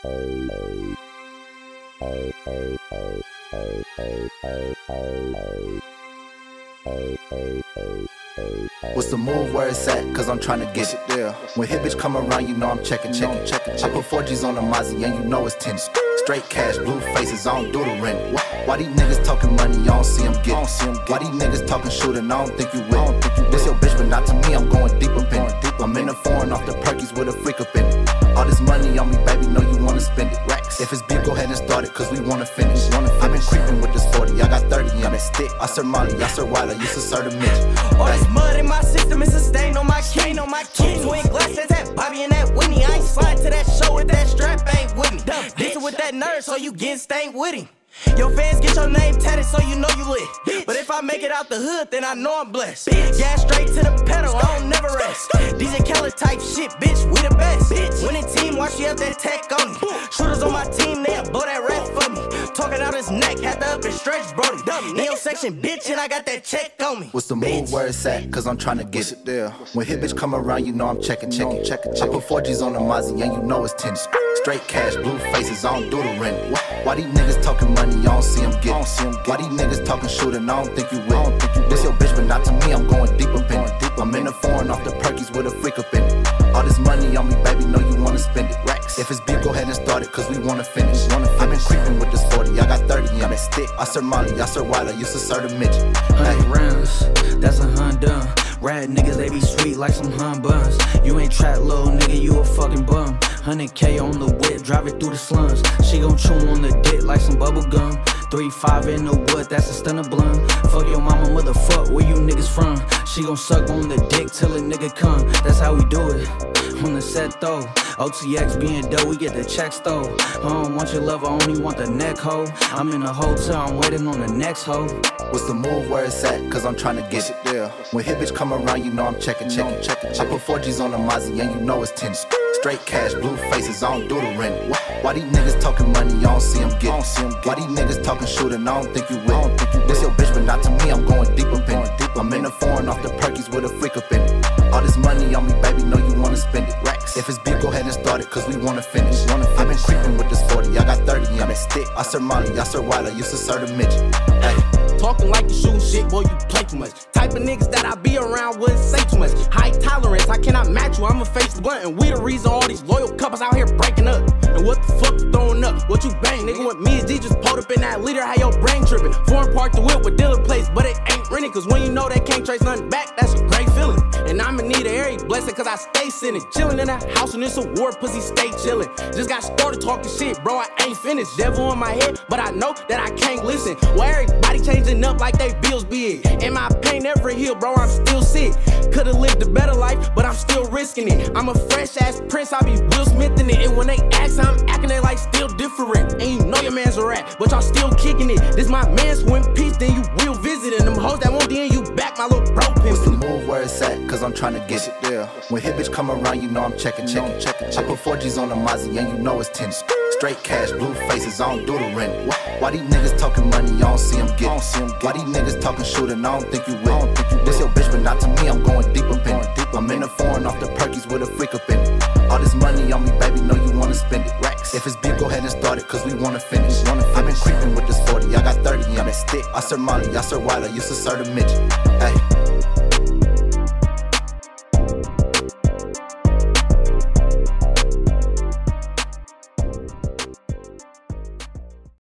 What's the move, where it's at? Cause I'm tryna get it there. When hit bitch come around, you know I'm checking. I put 4Gs on the Mazzy and you know it's 10. Straight cash, blue faces, I don't do the rent. Why these niggas talking money, I don't see them get. Why these niggas talking shooting, I don't think you will. This your bitch, but not to me, I'm going deep up in it. I'm in the foreign off the perkies with a freak up in it. All this money on me, baby, know you wanna spend it. If it's big, go ahead and start it, cause we wanna finish. I've been creeping with this 40, I got 30 on that stick. I serve Molly, I serve Wilder, you should serve a Mitch. All this mud in my system, it's a stain on my kin. Twin glasses, that Bobby and that Whitney. I ain't slide to that show with that strap, ain't with me. Dissing with that nerd, so you getting stained with him. Your fans get your name tatted, so you know you lit. Bitch. But if I make it out the hood, then I know I'm blessed. Bitch. Yeah, straight to the pedal, I don't never rest. DJ Keller type shit, bitch, we the best. Bitch. Winning team, watch you have that tech on me. Shooters on my team, they'll blow that rap for me. Talking out his neck, had to up and stretch, brody. Neo section, bitch, and I got that check on me. What's the move, where it's at? Cause I'm trying to get it there. When hit bitch come around, you know I'm checking. I put 4Gs on the Mazzy, and you know it's 10. Straight cash, blue faces, I don't do the rent. Why these niggas talking money, I don't see them get. Why these niggas talking shooting, I don't think you will. This your bitch, but not to me, I'm going deep up in it. I'm in the foreign off the perkies with a freak up in it. All this money on me, baby, know you wanna spend it. If it's big, go ahead and start it, cause we wanna finish. I've been creeping with this 40, I got 30 on that stick. I serve Molly, I serve Wilder, used to serve the midget. 100 rounds, that's a Honda. Rad niggas, they be sweet like some hun buns. You ain't trap, little nigga, you a fucking bum. 100K on the whip, drive it through the slums. She gon' chew on the dick like some bubble gum. 3-5 in the wood, that's a stunner blunt. Fuck your mama, motherfuck, where you niggas from? She gon' suck on the dick till a nigga come. That's how we do it, on the set though. OTX being dough, we get the checks though. I don't want your love, I only want the neck hoe. I'm in a hotel, I'm waiting on the next hoe. What's the move, where it's at? Cause I'm tryna get it there. When hit bitch come around, you know I'm checking. I put 4Gs on the Mazzy and you know it's 10. Straight cash, blue faces, I don't do the rent. Why these niggas talking money, I don't see them get. Why these niggas talking shooting, I don't think you will. This your bitch, but not to me, I'm going deep up in it. I'm in the foreign off the perkies with a freak up in it. All this money on me, baby, know you wanna spend it. If it's big, go ahead and start it, cause we wanna finish. I've been creeping with this 40, I got 30 on that stick. I serve Molly, I serve Wilder, used to serve the midget. Talking like you shooting shit, boy, you play too much. Type of niggas that I be around wouldn't say too much. High tolerance, I cannot match you, I'ma face the blunt. And we the reason all these loyal couples out here breaking up. And what the fuck you throwing up? What you bang, nigga? What me and D just pulled up in that leader, how your brain tripping? Foreign park the whip with dealer plates, but it ain't rented. Cause when you know they can't trace nothing back, that's a great feeling. And I'm in need of every blessing, cause I stay sinning. Chilling in that house and it's a war, pussy stay chilling. Just got started talking shit, bro, I ain't finished. Devil in my head, but I know that I can't listen. Why everybody changing up like they bills big? And my pain never healed, bro, I'm still sick. Could've lived a better life, but I'm still risking it. I'm a fresh ass prince, I be Will Smithing it. And when they ask, I'm acting, they like still different. And you know your man's a rat, but y'all still kicking it. This my man's one piece, then you will visit. And them hoes that won't end, you back, my little bro pimpin'. Where it's at, cause I'm tryna get it there. When hit bitch come around, you know I'm checking. I put 4Gs on the Mazzy and you know it's 10. Straight cash, blue faces, I don't do the rent. Why these niggas talking money, I don't see them get. Why these niggas talking shooting, I don't think you will. This your bitch, but not to me, I'm going deep up in it. I'm in the foreign off the perkies with a freak up in it. All this money on me, baby, know you wanna spend it. If it's big, go ahead and start it, cause we wanna finish. I've been creeping with this 40, I got 30 on that stick. I serve Molly, I serve Wilder, used to serve the midget.